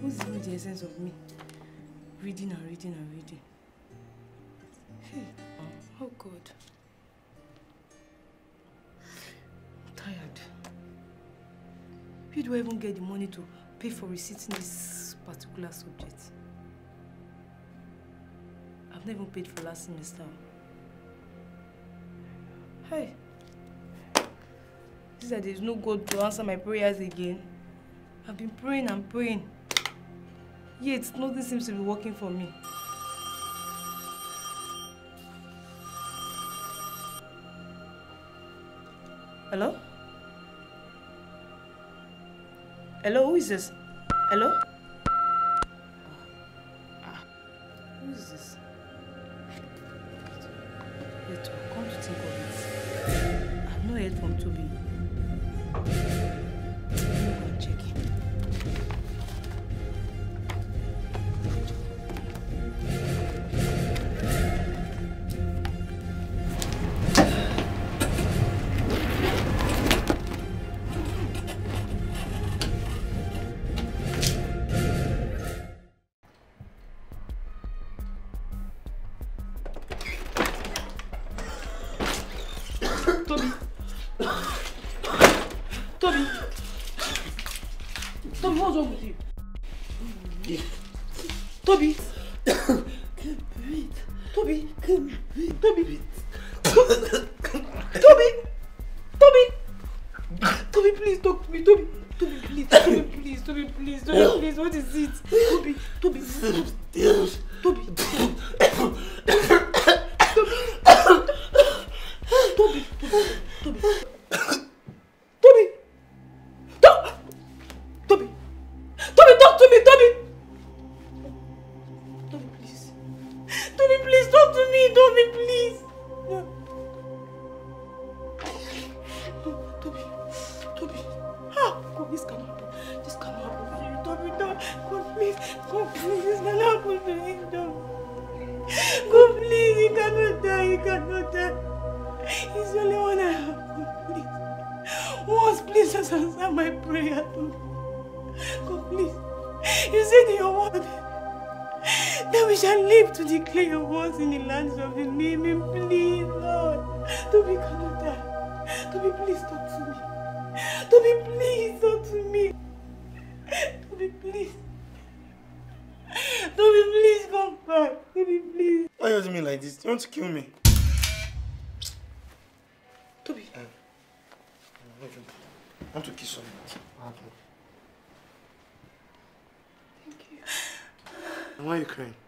What's even the essence of me? Reading and reading and reading. Hey, oh God. I'm tired. Where do I even get the money to pay for receipts in this particular subject? I've never paid for last semester. Hey, is that there's no God to answer my prayers again? I've been praying and praying, yet nothing seems to be working for me. Hello? Hello, who is this? Hello? Who is this? Yet, come to think of it, I've not heard from Toby. I'm going to check him. Toby, what's wrong with you? Toby! Can't breathe. Toby! Can't breathe. Toby! Toby! Toby! Toby, please talk to me. Toby! Toby, please. Toby, please. Toby, please. Toby, please. What is it? Toby! Toby! Toby! Toby! Toby! Toby! Answer my prayer, Toby. God, please. You said in your word that we shall live to declare your words in the lands of the living. Please, Lord. Toby cannot die. Toby, please talk to me. Toby, please talk to me. Toby, please. Toby, please come back. Toby, please. Why are you me like this? You want to kill me? Toby. I want to kiss on you. Thank you. And why are you crying?